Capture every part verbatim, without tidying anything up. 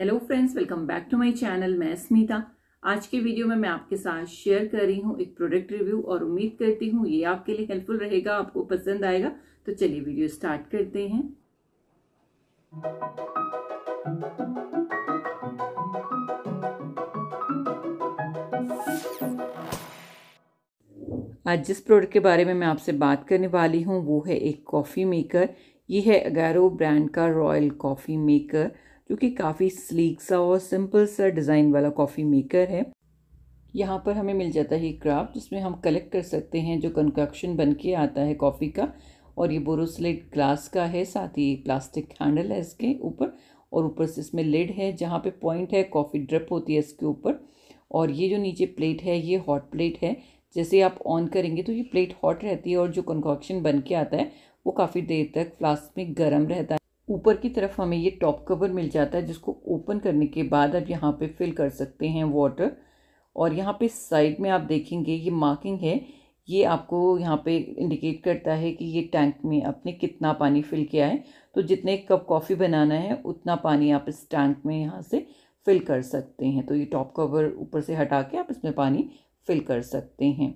Hello friends, welcome back to my channel. मैं स्मिता। आज के वीडियो में मैं आपके साथ शेयर कर रही हूँ एक प्रोडक्ट रिव्यू और उम्मीद करती हूँ ये आपके लिए हेल्पफुल रहेगा, आपको पसंद आएगा। तो चलिए वीडियो स्टार्ट करते हैं। आज जिस प्रोडक्ट के बारे में मैं आपसे बात करने वाली हूँ वो है एक कॉफ़ी मेकर। ये है अगारो ब्रांड का रॉयल कॉफ़ी मेकर, जो कि काफ़ी स्लीक सा और सिंपल सा डिज़ाइन वाला कॉफ़ी मेकर है। यहाँ पर हमें मिल जाता है क्राफ्ट, जिसमें हम कलेक्ट कर सकते हैं जो कंकॉक्शन बन के आता है कॉफ़ी का। और ये बोरोसिलेट ग्लास का है, साथ ही एक प्लास्टिक हैंडल है इसके ऊपर, और ऊपर से इसमें लिड है जहाँ पे पॉइंट है, कॉफ़ी ड्रिप होती है इसके ऊपर। और ये जो नीचे प्लेट है ये हॉट प्लेट है, जैसे आप ऑन करेंगे तो ये प्लेट हॉट रहती है और जो कंकॉक्शन बन के आता है वो काफ़ी देर तक फ्लास्क में गर्म रहता है। ऊपर की तरफ हमें ये टॉप कवर मिल जाता है, जिसको ओपन करने के बाद आप यहाँ पे फिल कर सकते हैं वाटर। और यहाँ पे साइड में आप देखेंगे ये मार्किंग है, ये आपको यहाँ पे इंडिकेट करता है कि ये टैंक में आपने कितना पानी फिल किया है। तो जितने कप कॉफ़ी बनाना है उतना पानी आप इस टैंक में यहाँ से फिल कर सकते हैं। तो ये टॉप कवर ऊपर से हटा के आप इसमें पानी फिल कर सकते हैं।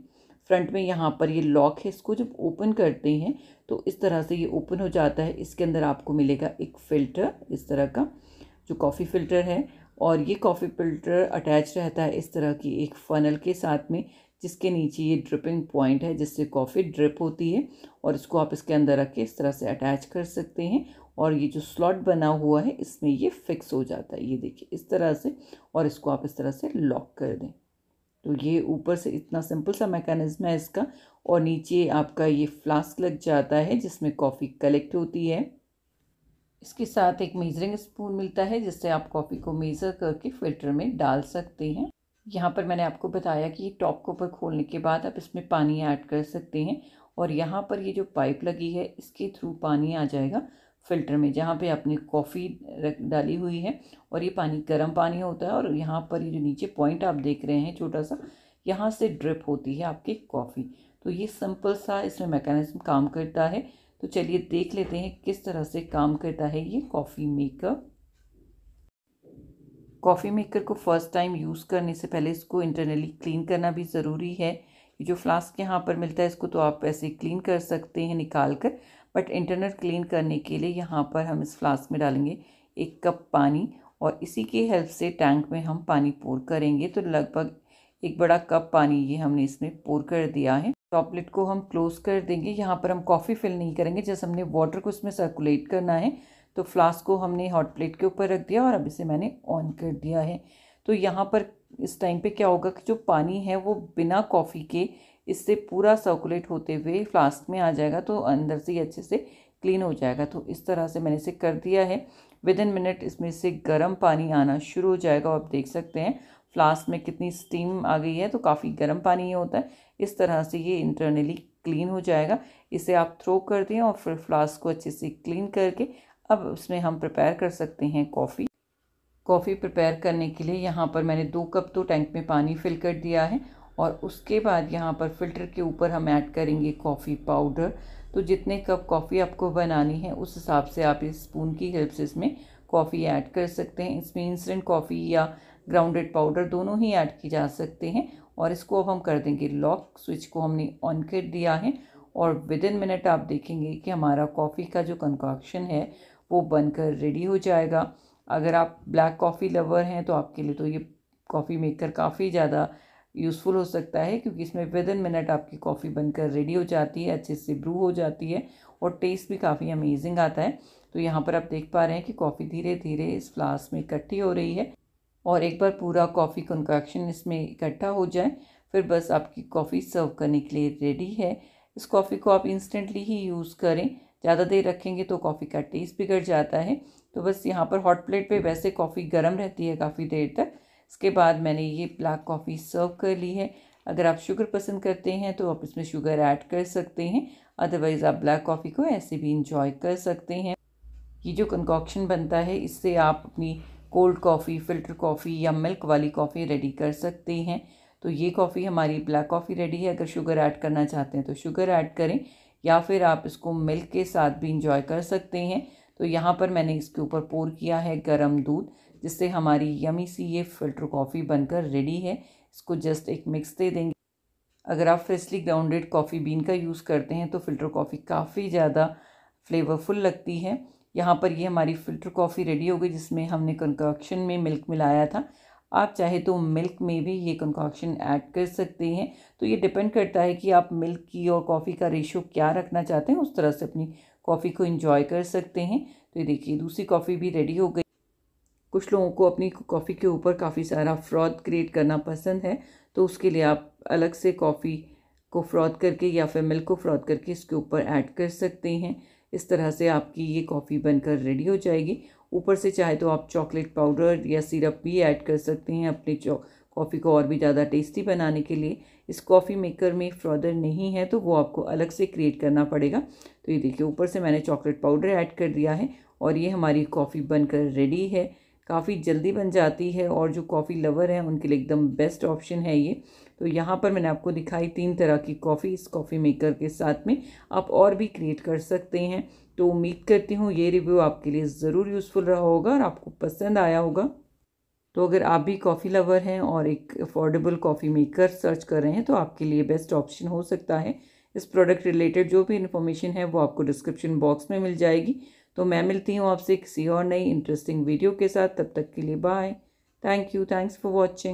फ्रंट में यहाँ पर ये लॉक है, इसको जब ओपन करते हैं तो इस तरह से ये ओपन हो जाता है। इसके अंदर आपको मिलेगा एक फ़िल्टर इस तरह का, जो कॉफ़ी फ़िल्टर है। और ये कॉफ़ी फ़िल्टर अटैच रहता है इस तरह की एक फ़नल के साथ में, जिसके नीचे ये ड्रिपिंग पॉइंट है जिससे कॉफ़ी ड्रिप होती है। और इसको आप इसके अंदर रख के इस तरह से अटैच कर सकते हैं। और ये जो स्लॉट बना हुआ है इसमें ये फ़िक्स हो जाता है, ये देखिए इस तरह से। और इसको आप इस तरह से लॉक कर दें तो ये ऊपर से इतना सिंपल सा मैकेनिज़्म है इसका। और नीचे आपका ये फ्लास्क लग जाता है जिसमें कॉफ़ी कलेक्ट होती है। इसके साथ एक मेजरिंग स्पून मिलता है, जिससे आप कॉफ़ी को मेज़र करके फ़िल्टर में डाल सकते हैं। यहाँ पर मैंने आपको बताया कि ये टॉप को ऊपर खोलने के बाद आप इसमें पानी ऐड कर सकते हैं। और यहाँ पर ये जो पाइप लगी है इसके थ्रू पानी आ जाएगा फ़िल्टर में, जहाँ पे आपने कॉफ़ी डाली हुई है। और ये पानी गर्म पानी होता है। और यहाँ पर ये जो नीचे पॉइंट आप देख रहे हैं छोटा सा, यहाँ से ड्रिप होती है आपकी कॉफ़ी। तो ये सिंपल सा इसमें मैकेनिज़्म काम करता है। तो चलिए देख लेते हैं किस तरह से काम करता है ये कॉफ़ी मेकर। कॉफ़ी मेकर को फर्स्ट टाइम यूज़ करने से पहले इसको इंटरनली क्लीन करना भी ज़रूरी है। जो फ्लास्क यहाँ पर मिलता है इसको तो आप ऐसे क्लीन कर सकते हैं निकाल कर, बट इंटरनल क्लीन करने के लिए यहाँ पर हम इस फ्लास्क में डालेंगे एक कप पानी। और इसी की हेल्प से टैंक में हम पानी पोर करेंगे। तो लगभग एक बड़ा कप पानी ये हमने इसमें पोर कर दिया है। टॉप लिड को हम क्लोज़ कर देंगे। यहाँ पर हम कॉफ़ी फिल नहीं करेंगे, जैसे हमने वाटर को इसमें सर्कुलेट करना है। तो फ्लास्क को हमने हॉट प्लेट के ऊपर रख दिया और अब इसे मैंने ऑन कर दिया है। तो यहाँ पर इस टाइम पे क्या होगा कि जो पानी है वो बिना कॉफ़ी के इससे पूरा सर्कुलेट होते हुए फ्लास्क में आ जाएगा, तो अंदर से ही अच्छे से क्लीन हो जाएगा। तो इस तरह से मैंने इसे कर दिया है। विद इन मिनट इसमें से गर्म पानी आना शुरू हो जाएगा। आप देख सकते हैं फ्लास्क में कितनी स्टीम आ गई है। तो काफ़ी गर्म पानी ये होता है। इस तरह से ये इंटरनली क्लीन हो जाएगा। इसे आप थ्रो कर दें और फिर फ्लास्क को अच्छे से क्लीन करके अब उसमें हम प्रिपेयर कर सकते हैं कॉफ़ी। कॉफ़ी प्रिपेयर करने के लिए यहाँ पर मैंने दो कप तो टैंक में पानी फिल कर दिया है। और उसके बाद यहाँ पर फ़िल्टर के ऊपर हम ऐड करेंगे कॉफ़ी पाउडर। तो जितने कप कॉफ़ी आपको बनानी है उस हिसाब से आप इस स्पून की हेल्प से इसमें कॉफ़ी ऐड कर सकते हैं। इसमें इंस्टेंट कॉफ़ी या ग्राउंडेड पाउडर दोनों ही ऐड की जा सकते हैं। और इसको अब हम कर देंगे लॉक। स्विच को हमने ऑन कर दिया है और विद इन मिनट आप देखेंगे कि हमारा कॉफ़ी का जो कंकॉक्शन है वो बनकर रेडी हो जाएगा। अगर आप ब्लैक कॉफ़ी लवर हैं तो आपके लिए तो ये कॉफ़ी मेकर काफ़ी ज़्यादा यूज़फुल हो सकता है, क्योंकि इसमें विद इन मिनट आपकी कॉफ़ी बनकर रेडी हो जाती है, अच्छे से ब्रू हो जाती है और टेस्ट भी काफ़ी अमेजिंग आता है। तो यहाँ पर आप देख पा रहे हैं कि कॉफ़ी धीरे धीरे इस फ्लास्क में इकट्ठी हो रही है। और एक बार पूरा कॉफ़ी कंकॉक्शन इसमें इकट्ठा हो जाए फिर बस आपकी कॉफ़ी सर्व करने के लिए रेडी है। इस कॉफ़ी को आप इंस्टेंटली ही यूज़ करें, ज़्यादा देर रखेंगे तो कॉफ़ी का टेस्ट बिगड़ जाता है। तो बस यहाँ पर हॉट प्लेट पे वैसे कॉफ़ी गर्म रहती है काफ़ी देर तक। इसके बाद मैंने ये ब्लैक कॉफ़ी सर्व कर ली है। अगर आप शुगर पसंद करते हैं तो आप इसमें शुगर ऐड कर सकते हैं, अदरवाइज़ आप ब्लैक कॉफ़ी को ऐसे भी इंजॉय कर सकते हैं। ये जो कंकॉक्शन बनता है इससे आप अपनी कोल्ड कॉफ़ी, फ़िल्टर कॉफ़ी या मिल्क वाली कॉफ़ी रेडी कर सकते हैं। तो ये कॉफ़ी हमारी ब्लैक कॉफ़ी रेडी है। अगर शुगर ऐड करना चाहते हैं तो शुगर ऐड करें, या फिर आप इसको मिल्क के साथ भी इंजॉय कर सकते हैं। तो यहाँ पर मैंने इसके ऊपर पोर किया है गरम दूध, जिससे हमारी यमी सी ये फ़िल्टर कॉफ़ी बनकर रेडी है। इसको जस्ट एक मिक्स दे देंगे। अगर आप फ्रेशली ग्राउंडेड कॉफ़ी बीन का यूज़ करते हैं तो फ़िल्टर कॉफ़ी काफ़ी ज़्यादा फ्लेवरफुल लगती है। यहाँ पर ये हमारी फ़िल्टर कॉफ़ी रेडी हो गई, जिसमें हमने कंकॉक्शन में मिल्क मिलाया था। आप चाहे तो मिल्क में भी ये कंकॉक्शन ऐड कर सकते हैं। तो ये डिपेंड करता है कि आप मिल्क की और कॉफ़ी का रेशो क्या रखना चाहते हैं, उस तरह से अपनी कॉफ़ी को एंजॉय कर सकते हैं। तो ये देखिए दूसरी कॉफ़ी भी रेडी हो गई। कुछ लोगों को अपनी कॉफ़ी के ऊपर काफ़ी सारा फ्रॉथ क्रिएट करना पसंद है, तो उसके लिए आप अलग से कॉफ़ी को फ्रॉथ करके या फिर मिल्क को फ्रॉथ करके इसके ऊपर ऐड कर सकते हैं। इस तरह से आपकी ये कॉफ़ी बनकर रेडी हो जाएगी। ऊपर से चाहे तो आप चॉकलेट पाउडर या सिरप भी ऐड कर सकते हैं अपने कॉफ़ी को और भी ज़्यादा टेस्टी बनाने के लिए। इस कॉफ़ी मेकर में फ्रॉदर नहीं है तो वो आपको अलग से क्रिएट करना पड़ेगा। तो ये देखिए ऊपर से मैंने चॉकलेट पाउडर ऐड कर दिया है और ये हमारी कॉफ़ी बनकर रेडी है। काफ़ी जल्दी बन जाती है और जो कॉफ़ी लवर हैं उनके लिए एकदम बेस्ट ऑप्शन है ये। तो यहाँ पर मैंने आपको दिखाई तीन तरह की कॉफ़ी इस कॉफ़ी मेकर के साथ में आप और भी क्रिएट कर सकते हैं। तो उम्मीद करती हूँ ये रिव्यू आपके लिए ज़रूर यूज़फुल रहा होगा और आपको पसंद आया होगा। तो अगर आप भी कॉफ़ी लवर हैं और एक अफोर्डेबल कॉफ़ी मेकर सर्च कर रहे हैं तो आपके लिए बेस्ट ऑप्शन हो सकता है। इस प्रोडक्ट रिलेटेड जो भी इन्फॉर्मेशन है वो आपको डिस्क्रिप्शन बॉक्स में मिल जाएगी। तो मैं मिलती हूँ आपसे किसी और नई इंटरेस्टिंग वीडियो के साथ। तब तक के लिए bye. Thank you. Thanks for watching.